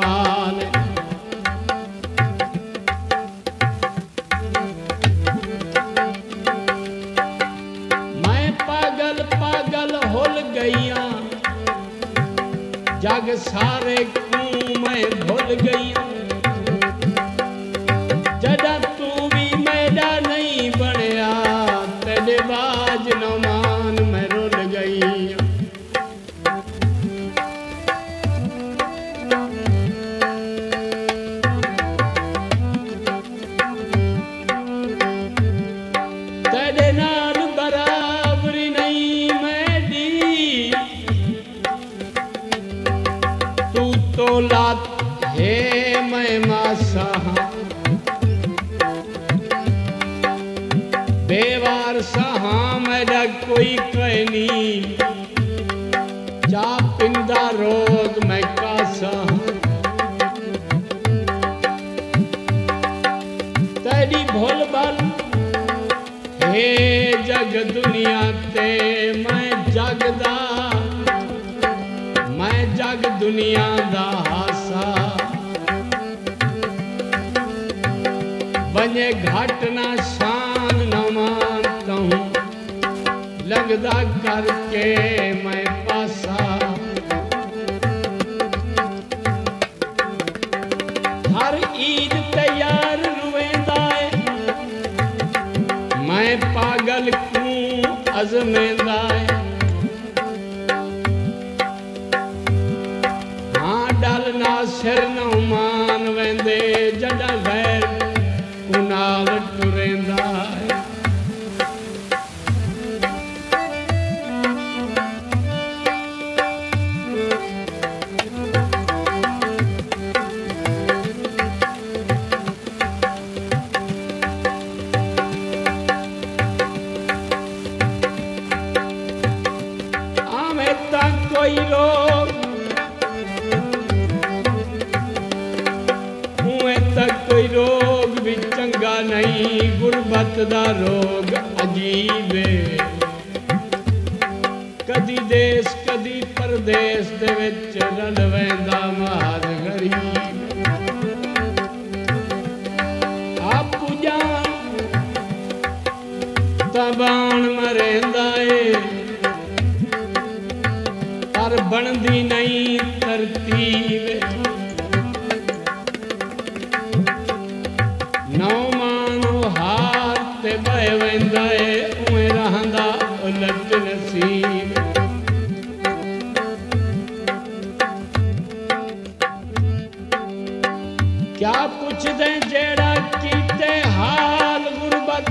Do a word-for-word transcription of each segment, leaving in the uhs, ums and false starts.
बाल मैं पागल पागल होल गईया जग सारे को मैं भूल गईया जदा तू भी मेरा नहीं बनया तेरे बाज नमान मैं रुल गई। बेवार सहा मेरा कोई कहनी जा पिंदा रोज मैं का सहा तेरी भोल बल हे जग दुनिया ते मैं जगदा मैं जग दुनिया दा हासा बने घटना शान नमान कहूँ लगदा करके मैं पासा हर ईद तैयार रुवेंदा है मैं पागल कू अजमेंदा है हाँ डल ना सिर नमान वेंदे जड़ा वैर नाल टुरेंदा है। आमे तां कोई लोग हुए तक कोई लोग चंगा नहीं गुरबत दा रोग अजीब कदी देश कदी परदेश दे विच रल वेंदा मार गरीब आपू जान तबान मरेंदा ए पर बनदी नहीं तरतीब नौ मानो हाथ बह वेंदा है उमें रहंदा उलट नसीब क्या पुछदे जेड़ा कीते हाल गुरबत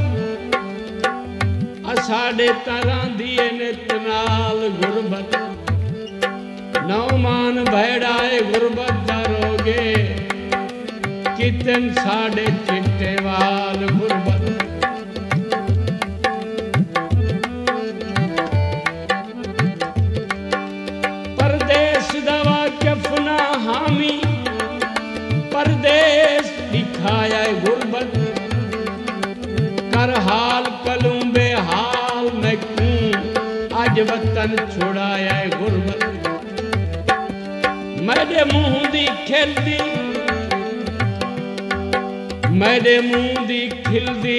असाडे तरह दी नित नाल गुरबत नौ मान भैड़ा है गुरबत दा रोगे कितन साढ़े चिट्टे वाल गुरबत परदेश दवा कफना हामी परदेश दिखाया गुरबत कर हाल कलूं बेहाल मैं क्यों आज वतन छोड़ाया गुरबत मेरे मुंह दी खेलदी मेरे मुंह दी खिलदी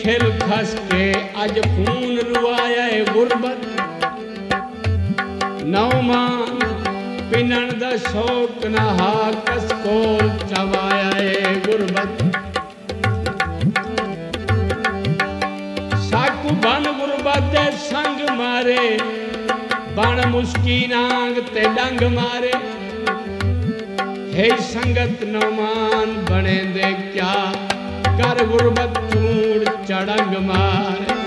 खिल खस के अज खून रुआया है गुरबत नौमान पिनन दा शौक नहा कस को चवाया है गुरबत साकू बन गुरबत दे संग मारे बन मुश्की नांग ते डंग मारे हे संगत नौमान बने दे क्या कर गुरबत चूड़ चढ़ंग मार।